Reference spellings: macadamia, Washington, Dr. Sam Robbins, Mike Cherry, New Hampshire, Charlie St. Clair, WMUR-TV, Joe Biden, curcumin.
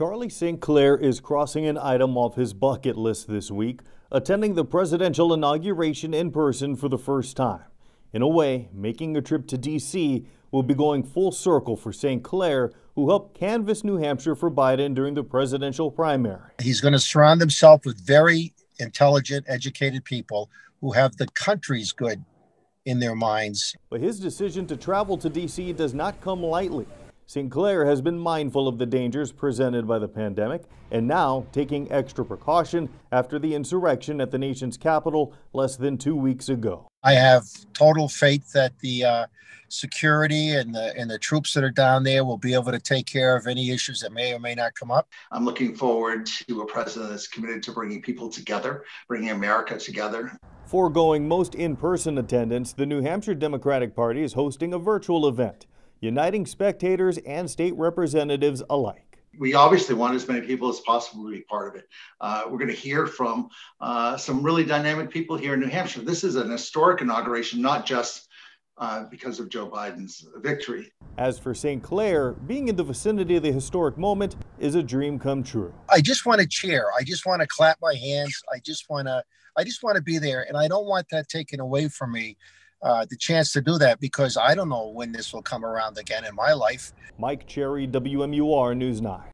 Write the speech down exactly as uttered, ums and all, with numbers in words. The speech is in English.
Charlie Saint Clair is crossing an item off his bucket list this week, attending the presidential inauguration in person for the first time. In a way, making a trip to D C will be going full circle for Saint Clair, who helped canvass New Hampshire for Biden during the presidential primary. He's going to surround himself with very intelligent, educated people who have the country's good in their minds. But his decision to travel to D C does not come lightly. Saint Clair has been mindful of the dangers presented by the pandemic and now taking extra precaution after the insurrection at the nation's capital less than two weeks ago. I have total faith that the uh, security and the, and the troops that are down there will be able to take care of any issues that may or may not come up. I'm looking forward to a president that's committed to bringing people together, bringing America together. Foregoing most in-person attendance, the New Hampshire Democratic Party is hosting a virtual event, uniting spectators and state representatives alike. We obviously want as many people as possible to be part of it. Uh, we're going to hear from uh, some really dynamic people here in New Hampshire. This is an historic inauguration, not just uh, because of Joe Biden's victory. As for Saint Clair, being in the vicinity of the historic moment is a dream come true. I just want to cheer. I just want to clap my hands. I just want to, I just want to be there, and I don't want that taken away from me. Uh, the chance to do that, because I don't know when this will come around again in my life. Mike Cherry, W M U R News nine.